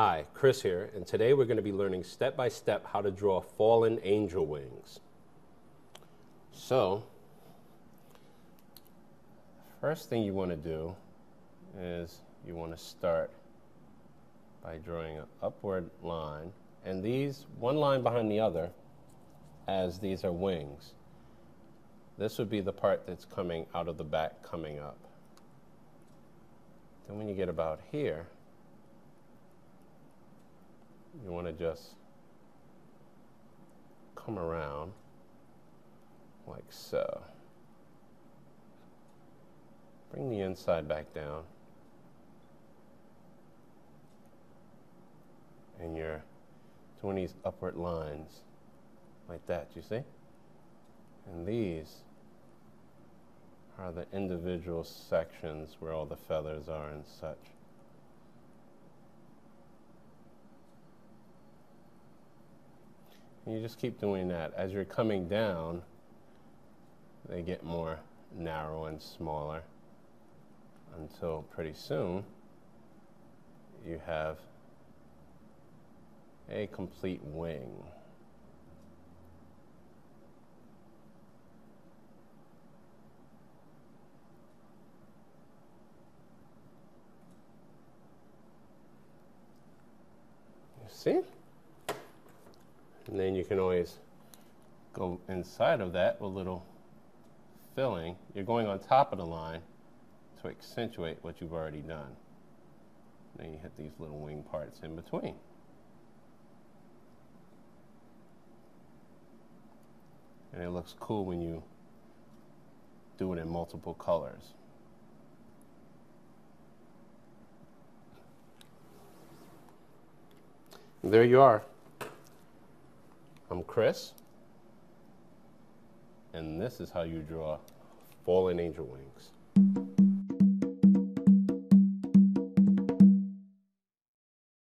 Hi, Chris here, and today we're going to be learning step by step how to draw fallen angel wings. So, first thing you want to do is you want to start by drawing an upward line, and these one line behind the other as these are wings. This would be the part that's coming out of the back coming up. Then when you get about here, you want to just come around like so. Bring the inside back down. And you're doing these upward lines like that, you see? And these are the individual sections where all the feathers are and such. You just keep doing that. As you're coming down, they get more narrow and smaller until pretty soon you have a complete wing. You see? And then you can always go inside of that with a little filling. You're going on top of the line to accentuate what you've already done. And then you hit these little wing parts in between. And it looks cool when you do it in multiple colors. And there you are. I'm Chris, and this is how you draw fallen angel wings.